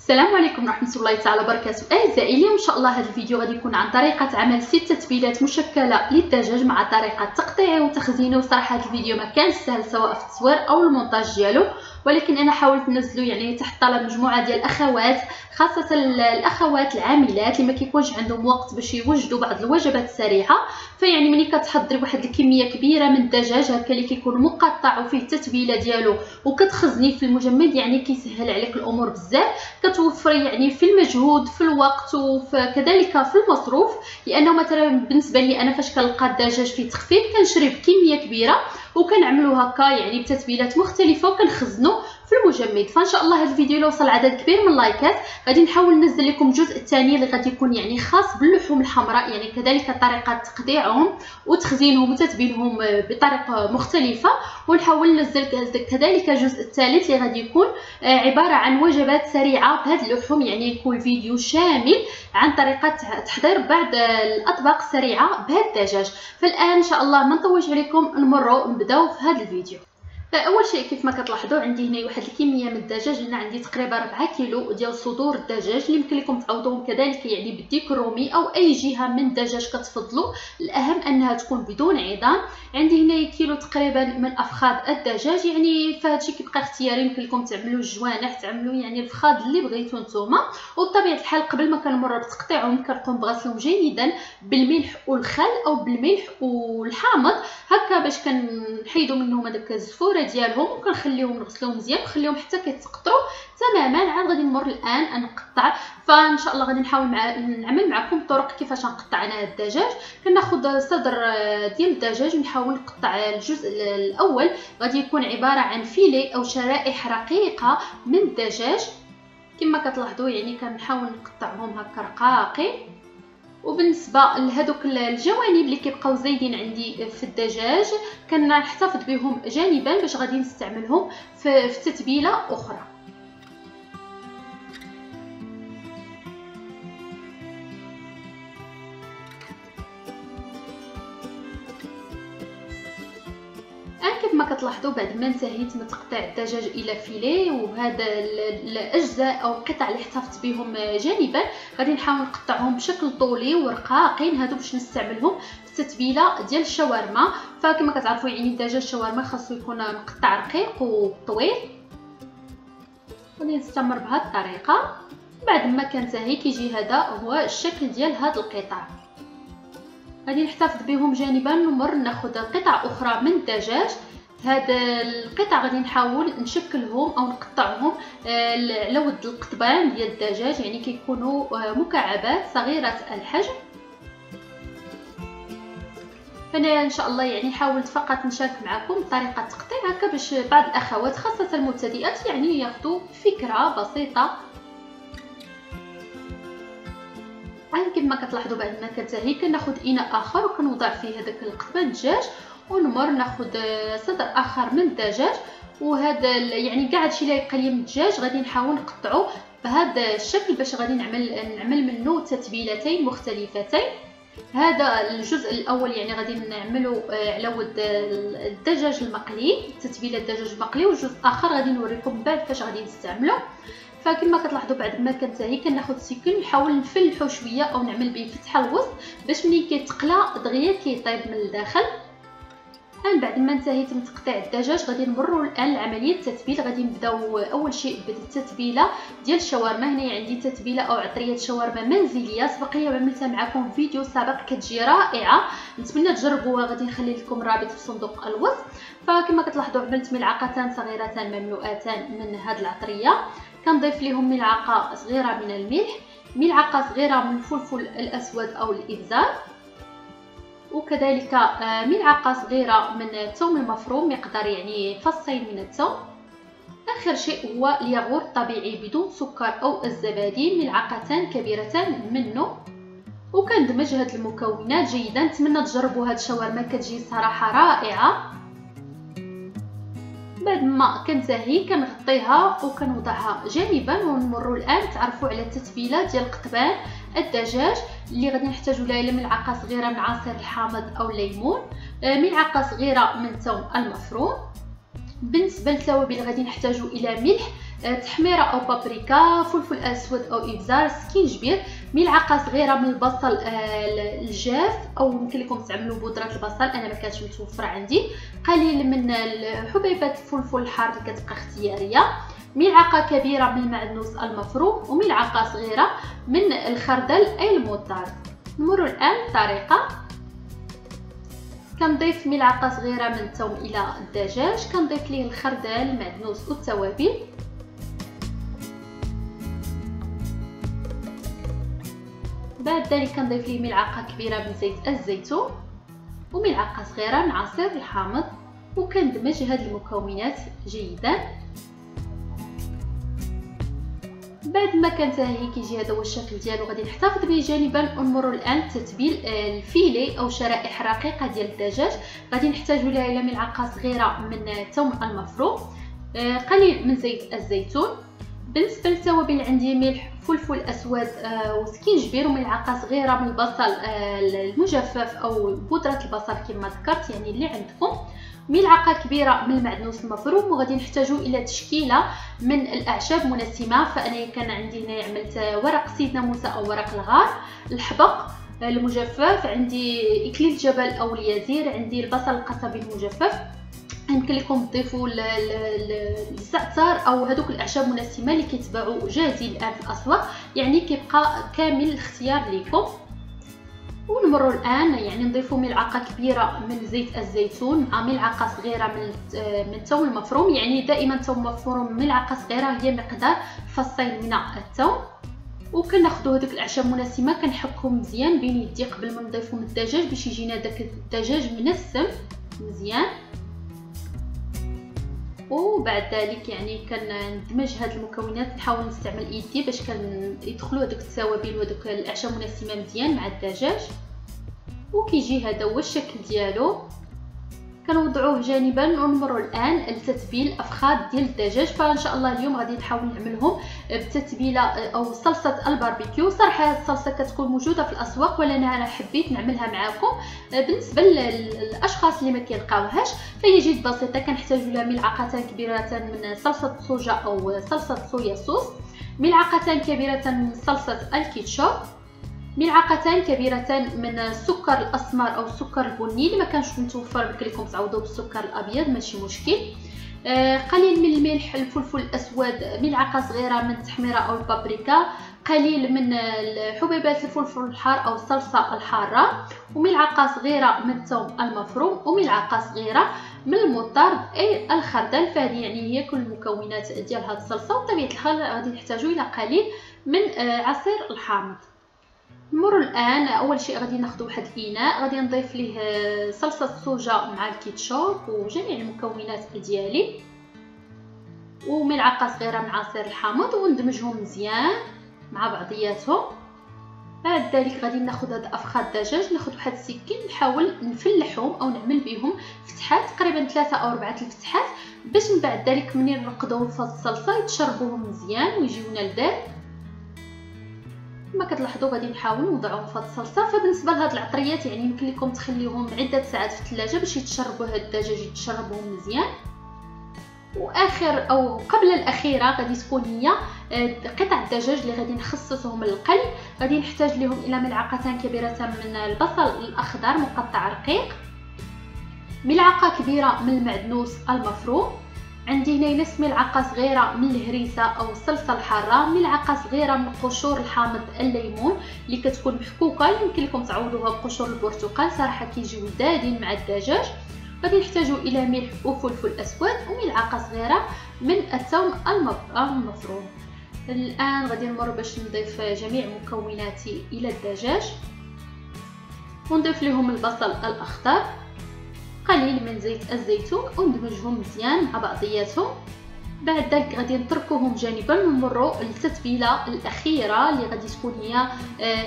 السلام عليكم ورحمه الله تعالى وبركاته. اعزائي اليوم ان شاء الله هذا الفيديو غادي يكون عن طريقه عمل 6 تتبيلات مشكله للدجاج مع طريقه تقطيعه وتخزينه. وصراحه هذا الفيديو ما كانش سهل سواء في التصوير او المونتاج ديالو، ولكن انا حاولت ننزلو يعني تحت طلب مجموعه ديال الاخوات، خاصه الاخوات العاملات اللي ما كيكونش عندهم وقت باش يوجدوا بعض الوجبات السريعه. فيعني ملي كتحضري واحد الكميه كبيره من الدجاج هكا اللي كيكون مقطع وفيه التتبيله ديالو وكتخزنيه في المجمد، يعني كيسهل عليك الامور بزاف، كتوفري يعني في المجهود في الوقت وكذلك في المصروف. لانه مثلا بالنسبه لي انا فاش كنلقى الدجاج في تخفيض كنشري بكميه كبيره وكنعملو هكا يعني بتتبيلات مختلفه وكنخزنو في المجمد. فان شاء الله هذا الفيديو لو وصل عدد كبير من اللايكات غادي نحاول ننزل لكم الجزء الثاني اللي غادي يكون يعني خاص باللحوم الحمراء، يعني كذلك طريقه تقطيعهم وتخزينهم وتتبيلهم بطريقه مختلفه، ونحاول ننزل كذلك الجزء الثالث اللي غادي يكون عباره عن وجبات سريعه بهذه اللحوم، يعني يكون فيديو شامل عن طريقه تحضير بعض الاطباق السريعه بهذا الدجاج. فالان ان شاء الله ما نطولش عليكم نمروا نبداو في هذا الفيديو. فاول شيء كيف ما كتلاحظوا عندي هنا واحد الكميه من الدجاج، هنا عندي تقريبا 4 كيلو ديال صدور الدجاج اللي يمكن لكم تعوضوهم كذلك يعني بالديك الرومي او اي جهه من الدجاج كتفضلوا، الاهم انها تكون بدون عظام. عندي هنا كيلو تقريبا من افخاذ الدجاج، يعني فهاد الشيء كيبقى اختياري، يمكن لكم تعملوا الجوانح تعملوا يعني الفخاذ اللي بغيتو نتوما. وبطبيعه الحال قبل ما كنمر بتقطيعهم كنقوم بغسلهم جيدا بالملح والخل او بالملح والحامض هكا باش كنحيدوا منهم هذاك الزفور ديالهم، وكنخليهم نغسلهم مزيان ونخليهم حتى كيتقطروا تماما. عاد غادي نمر الان نقطع. فان شاء الله غادي نحاول نعمل معكم طرق كيفاش نقطع انا الدجاج. كناخذ صدر ديال الدجاج ونحاول نقطع الجزء الاول، غادي يكون عباره عن فيلي او شرائح رقيقه من الدجاج كما كتلاحظوا، يعني كنحاول نقطعهم هكا رقاقي. وبالنسبه لهذوك الجوانب اللي كيبقاو زايدين عندي في الدجاج كنحتفظ بهم جانبا باش غادي نستعملهم في تتبيله اخرى. كما كتلاحظوا بعد ما انتهيت من تقطيع الدجاج الى فيليه وهذا الاجزاء او القطع اللي احتفظت بهم جانبا غادي نحاول نقطعهم بشكل طولي ورقاقين، هادو باش نستعملهم في التتبيله ديال الشاورما. فكما كتعرفوا يعني الدجاج الشاورما خاصو يكون مقطع رقيق وطويل، غادي نستمر بهذه الطريقه. بعد ما كنتهي كيجي هذا هو الشكل ديال هاد القطع، غادي نحتفظ بهم جانبا ونمر ناخذ قطع اخرى من الدجاج. هاد القطع غادي نحاول نشكلهم او نقطعهم على ود القطبان ديال الدجاج، يعني كيكونوا مكعبات صغيره الحجم. فانا ان شاء الله يعني حاولت فقط نشارك معكم طريقه التقطيع هكا باش بعض الاخوات خاصه المبتدئات يعني ياخذوا فكره بسيطه. عاد كما كتلاحظوا بعد ما كنتهي كناخذ اناء اخر وكنوضع فيه هذاك القطبان الدجاج ونمر ناخذ صدر اخر من الدجاج. وهذا يعني كاع هادشي اللي يبقى لي من الدجاج غادي نحاول نقطعو بهذا الشكل باش غادي نعمل منه تتبيلتين مختلفتين. هذا الجزء الاول يعني غادي نعملو على ود الدجاج المقلي، تتبيله الدجاج المقلي، والجزء الاخر غادي نوريكم بعد كيفاش غادي نستعملو. فكما كتلاحظوا بعد ما كنتهي كناخذ السيكل نحاول نفلحو شويه او نعمل به فتحه الوسط باش ملي كيتقلى دغيا كيطيب من الداخل. الان بعد ما انتهيت من تقطيع الدجاج غادي نمروا الان لعمليه التتبيل. غادي نبداو اول شيء بالتتبيله ديال الشاورما. هنا عندي تتبيله او عطريه شاورما منزليه سبقيه وعملتها معكم في فيديو سابق كتجي رائعه، نتمنى تجربوها، غادي نخلي لكم رابط في صندوق الوصف. فكما كتلاحظوا عملت ملعقتان صغيرتان مملوءتان من هذه العطريه، كنضيف لهم ملعقه صغيره من الملح، ملعقه صغيره من الفلفل الاسود او الابزار، وكذلك ملعقه صغيره من الثوم المفروم مقدار يعني فصين من الثوم. اخر شيء هو الياغور الطبيعي بدون سكر او الزبادي، ملعقتان كبيرتان منه. وكندمج هاد المكونات جيدا، نتمنى تجربوا هاد الشاورما كتجي صراحه رائعه. بعد ما كنتهي كنغطيها وكنوضعها جانبا ونمروا الان تعرفوا على التتبيله ديال قطبان الدجاج اللي غادي نحتاجوا لها ملعقه صغيره من عصير الحامض او الليمون، ملعقه صغيره من الثوم المفروم، بالنسبه للتوابل اللي غادي نحتاجو الى ملح، تحميره او بابريكا، فلفل اسود او ابزار، سكينجبير، ملعقه صغيره من البصل الجاف او ممكن لكم تعملوا بودره البصل، انا ما كانتش متوفره عندي، قليل من حبيبات الفلفل الحار اللي كتبقى اختياريه، ملعقه كبيره من المعدنوس المفروم وملعقه صغيره من الخردل اي الموطارد. نمروا الان الطريقه. كنضيف ملعقه صغيره من الثوم الى الدجاج، كنضيف ليه الخردل المعدنوس والتوابل، بعد ذلك كنضيف ليه ملعقه كبيره من زيت الزيتون وملعقه صغيره من عصير الحامض، وكندمج هذه المكونات جيدا. بعد ما كنتهي كيجي هذا هو الشكل ديالو، غادي نحتفظ به جانبا. ونمروا الان تتبيل الفيلي او شرائح رقيقه ديال الدجاج. غادي نحتاجوا لها الى ملعقه صغيره من الثوم المفروم، قليل من زيت الزيتون. بالنسبه للتوابل عندي ملح، فلفل اسود وسكينجبير، وملعقه صغيره من البصل المجفف او بودره البصل كما ذكرت يعني اللي عندكم، ملعقه كبيره من المعدنوس المفروم. وغادي نحتاجوا الى تشكيله من الاعشاب منسمه، فانا كان عندي هنا عملت ورق سيدنا موسى او ورق الغار، الحبق المجفف، عندي اكليل الجبل او اليازير، عندي البصل القصبي المجفف. يمكن لكم تضيفوا الزعتر او هذوك الاعشاب المنسمه اللي كيتباعوا جاهزين الان في الاسواق، يعني كيبقى كامل الاختيار لكم. ونمروا الان يعني نضيفوا ملعقه كبيره من زيت الزيتون مع ملعقه صغيره من الثوم المفروم، يعني دائما الثوم مفروم ملعقه صغيره هي مقدار فصين من الثوم. وكناخذوا هذوك الاعشاب المنسمه كنحكهم مزيان بين يدي قبل ما نضيفهم الدجاج باش يجينا داك الدجاج منسم مزيان. وبعد ذلك يعني كندمج هاد المكونات، نحاول نستعمل ايدي باش كيدخلوا هذوك التوابل وهذوك الاعشاب المنسمه مزيان مع الدجاج. وكيجي هذا هو الشكل ديالو، كنوضعوه جانبا. ونمروا الان لتتبيل الافخاذ ديال الدجاج، فان شاء الله اليوم غادي نحاول نعملهم بتتبيله او صلصه الباربيكيو. صراحه هاد الصلصه كتكون موجوده في الاسواق ولا انا حبيت نعملها معاكم. بالنسبه للاشخاص اللي ما كيلقاوهاش فهي جد بسيطه، كنحتاجوا لها ملعقتان كبيرتان من صلصه الصوجا او صلصه صويا صوص، ملعقتان كبيرتان من صلصه الكيتشوب، ملعقتان كبيرتان من السكر الاسمر او السكر البني، اللي ما كانش متوفر بك لكم تعوضوا بالسكر الابيض ماشي مشكل، قليل من الملح، الفلفل الاسود، ملعقه صغيره من التحميره او البابريكا، قليل من حبيبات الفلفل الحار او الصلصه الحاره، وملعقه صغيره من الثوم المفروم، وملعقه صغيره من الموطارد اي الخردل. فهذه يعني هي كل المكونات ديال هذه الصلصه. وبطبيعه الحال غادي نحتاجوا الى قليل من عصير الحامض. نمروا الان اول شيء غادي ناخذ واحد الاناء، غادي نضيف ليه صلصه الصوجا مع الكيتشوب وجميع المكونات ديالي وملعقه صغيره من عصير الحامض، وندمجهم مزيان مع بعضياتهم. بعد ذلك غادي ناخذ هذا افخاذ الدجاج، ناخذ واحد السكين نحاول نفلحهم او نعمل بهم فتحات، تقريبا 3 أو 4 الفتحات، باش من بعد ذلك منين نرقدوهم في الصلصه يتشربوهم مزيان ويجيونا لذاذ. كما كتلاحظوا غادي نحاول نوضعهم في هذه الصلصه. فبالنسبه لهاد العطريات يعني يمكن لكم تخليهم عده ساعات في الثلاجه باش يتشربوا هاد الدجاج يتشربهم مزيان. واخر او قبل الاخيره غادي تكون هي قطع الدجاج اللي غادي نخصصهم للقلي. غادي نحتاج لهم الى ملعقتان كبيرتان من البصل الاخضر مقطع رقيق، ملعقه كبيره من المعدنوس المفروم، عندي هنا نص ملعقه صغيره من الهريسه او الصلصه الحاره، ملعقه صغيره من قشور الحامض الليمون اللي كتكون محكوكه، يمكن لكم تعوضوها بقشور البرتقال، صراحه كيجيو دادين مع الدجاج. غادي نحتاجوا الى ملح وفلفل اسود وملعقه صغيره من الثوم المفروم. الان غادي نمر باش نضيف جميع مكوناتي الى الدجاج، ونضيف لهم البصل الاخضر، قليل من زيت الزيتون، وندمجهم مزيان مع بعضياتهم. بعد ذلك غادي نتركوهم جانبا ونمروا للتتبيله الاخيره اللي غادي تكون هي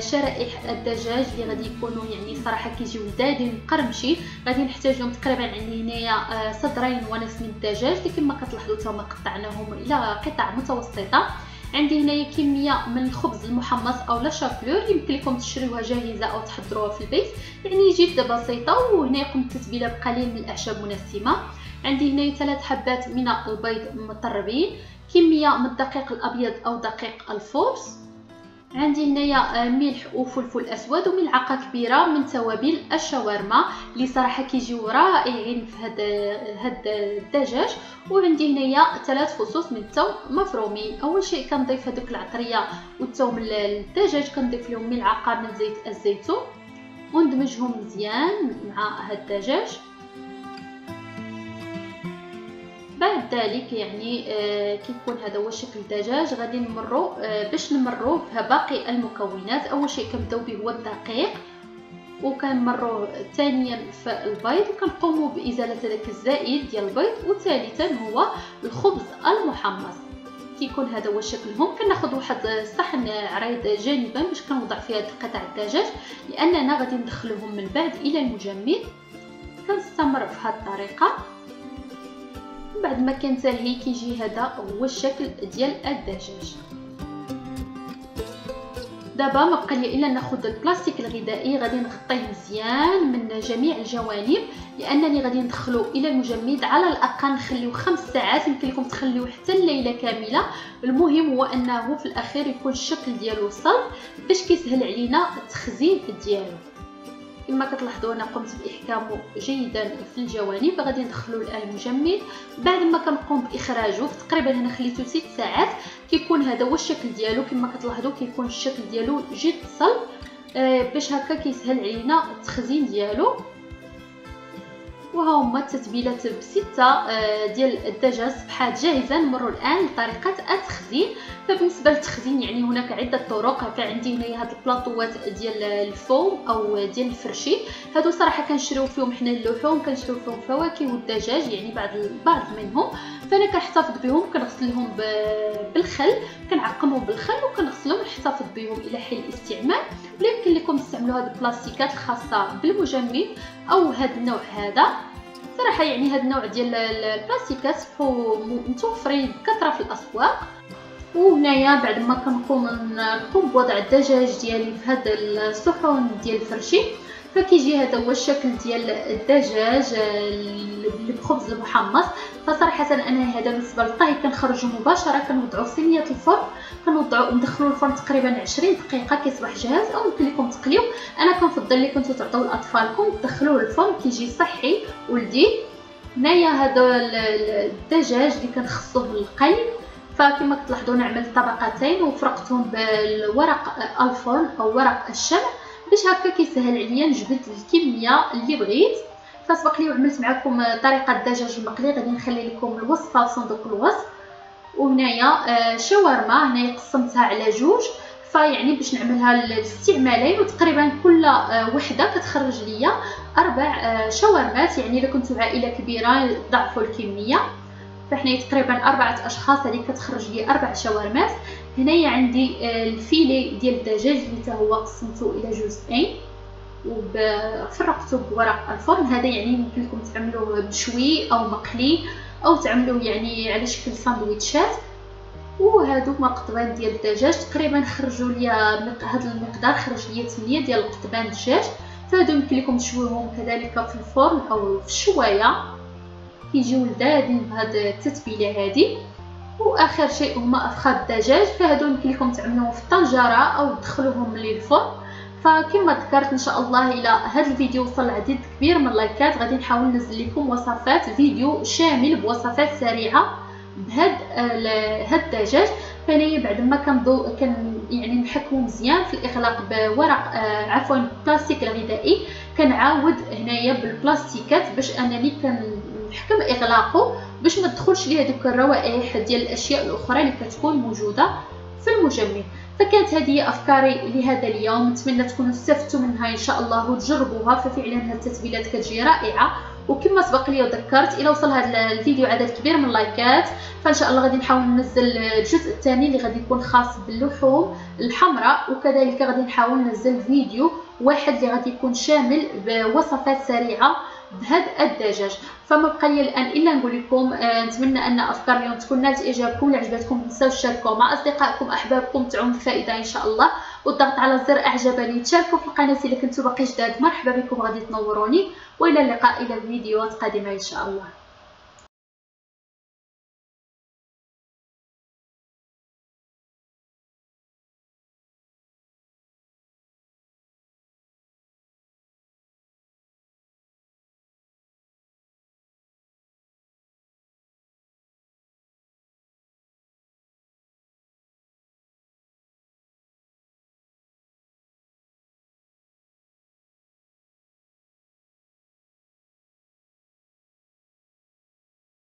شرائح الدجاج اللي غادي يكونوا يعني صراحه كيجيو دادين مقرمشي. غادي نحتاج لهم تقريبا عندي هنايا صدرين ونص من الدجاج اللي كما كتلاحظوا تا هما قطعناهم الى قطع متوسطه. عندي هنايا كميه من الخبز المحمص او لا شابلور، يمكن لكم تشريوها جاهزه او تحضروها في البيت، يعني جدا بسيطه. وهنا قمت التتبيله بقليل من الاعشاب المنسمه. عندي هنا 3 حبات من البيض مطربين، كمية من الدقيق الأبيض أو دقيق الفورس، عندي هنايا ملح وفلفل اسود وملعقه كبيره من توابل الشاورما اللي صراحه كيجيو رائعين في هاد الدجاج، وعندي هنايا 3 فصوص من الثوم مفرومين. اول شيء كنضيف هذوك العطريه والثوم للدجاج، كنضيف لهم ملعقه من زيت الزيتون وندمجهم مزيان مع هاد الدجاج. بعد ذلك يعني كيكون هذا هو شكل الدجاج، غادي نمرو باش نمرو باقي المكونات. اول شيء كنبداو به هو الدقيق، وكنمروه ثانيا في البيض، وكنقوموا بازاله هذاك الزائد ديال البيض، وثالثا هو الخبز المحمص. كيكون هذا هو شكلهم. كناخذ واحد الصحن عريض جانبا باش كنوضع فيه هاد قطع الدجاج، لاننا غادي ندخلهم من بعد الى المجمد. كنستمر في هاد الطريقه. بعد ما كنتهي كيجي هذا هو الشكل ديال الدجاج. دابا ما بقى لي الا ناخذ البلاستيك الغذائي، غادي نغطيه مزيان من جميع الجوانب، لانني غادي ندخلو الى المجمد على الاقل نخليو 5 ساعات، يمكن لكم تخليوه حتى الليله كامله. المهم هو انه في الاخير يكون الشكل ديالو وصل باش كيسهل علينا التخزين ديالو. كما كتلاحظوا انا قمت باحكامه جيدا في الجوانب. غادي ندخلو الان المجمد بعد ما كنقوم باخراجه. تقريبا هنا خليته 6 ساعات. كيكون هذا هو الشكل ديالو. كما كتلاحظوا كيكون الشكل ديالو جد صلب، باش هكا كيسهل علينا التخزين ديالو. وها هما التتبيلات ب6 ديال الدجاج صبحات جاهزه. نمروا الان لطريقه التخزين. فبالنسبه للتخزين يعني هناك عده طرق. فعندي هنايا هاد البلاطوات ديال الفوم او ديال الفرشي، هادو صراحه كنشريو فيهم حنا اللحوم، كنشريو فيهم الفواكه والدجاج يعني بعض منهم. فانا كنحتفظ بهم، كنغسلهم بالخل، كنعقمهم بالخل وكنغسلهم، نحتفظ بهم الى حين الاستعمال. ويمكن لكم تستعملوا هاد البلاستيكات الخاصه بالمجمد او هاد النوع هذا. صراحه يعني هاد النوع ديال البلاستيكات صبحوا متوفرين بكثره في الاسواق. وهنايا بعد ما كنقوم بوضع الدجاج ديالي في هاد الصحون ديال الفرشي، فكيجي هذا هو الشكل ديال الدجاج بالخبز المحمص. فصراحه انا هذا بالنسبه للطهي كنخرجو مباشره، كنوضعو في صينيه الفرن، ندخلو الفرن تقريبا 20 دقيقه، كيصبح جاهز او يمكن لكم تقليو. انا كنفضل اللي كنتو تعطيو لاطفالكم تدخلوه الفرن، كيجي صحي ولذيذ. هنايا هذا الدجاج اللي كنخصوه للقلي، فكما كتلاحظون عملت طبقتين وفرقتهم بالورق الفرن او ورق الشمع، باش هكا كيسهل عليا نجبد الكميه اللي بغيت. فسبق لي وعملت معكم طريقه الدجاج المقلي، غادي نخلي لكم الوصفه في صندوق الوصف. وهنايا شاورما، هنايا قسمتها على 2 فيعني باش نعملها الاستعمالين، وتقريبا كل وحده كتخرج ليا 4 شاورمات. يعني الا كنتو عائله كبيره ضعفوا الكميه، فحنا تقريبا 4 اشخاص اللي كتخرج لي 4 شاورمات. هنايا عندي الفيلي ديال الدجاج اللي هو قسمته الى جزئين وفرقته بورق الفرن. هذا يعني يمكن لكم تعملوه مشوي او مقلي او تعملوه يعني على شكل ساندويتشات. وهادو مقطبان ديال الدجاج تقريبا خرجوا لي هذا المقدار، خرج لي 8 ديال القطبان الدجاج. فهادو يمكن لكم تشويهم كذلك في الفرن او في الشوايه، كيجيو لذاذين بهاد التتبيله هذه. واخر شيء هما افخاذ الدجاج، فهادو يمكن لكم تعملوهم في الطنجره او تدخلوهم للفرن. فكما ذكرت ان شاء الله الى هذا الفيديو وصل عدد كبير من اللايكات، غادي نحاول ننزل لكم وصفات فيديو شامل بوصفات سريعه بهاد الدجاج. فانايا بعد ما يعني نحكمو مزيان في الاغلاق بورق عفوا البلاستيك الغذائي، كنعاود هنايا بالبلاستيكات باش انني نحكم اغلاقه باش ما تدخلش ليه هذوك الروائح ديال الاشياء الاخرى اللي كتكون موجوده في المجمد. فكانت هذه هي افكاري لهذا اليوم، نتمنى تكونوا استفدتوا منها ان شاء الله وتجربوها. ففعلا هذه التتبيلات كتجي رائعه. وكما سبق لي وذكرت الى وصل هذا الفيديو عدد كبير من اللايكات، فان شاء الله غادي نحاول ننزل الجزء الثاني اللي غادي يكون خاص باللحوم الحمراء، وكذلك غادي نحاول ننزل فيديو واحد اللي غادي يكون شامل بوصفات سريعه بهذا الدجاج. فما بقى لي الان الا نقول لكم نتمنى ان افكار اليوم تكون نالت اعجابكم. الا عجبتكم ما تنساوش تشاركوها مع اصدقائكم احبابكم، تعم الفائده ان شاء الله. والضغط على زر اعجبني، تشاركوا في القناه الا كنتو باقي جداد. مرحبا بكم، غادي تنوروني. والى اللقاء الى فيديوهات قادمه ان شاء الله.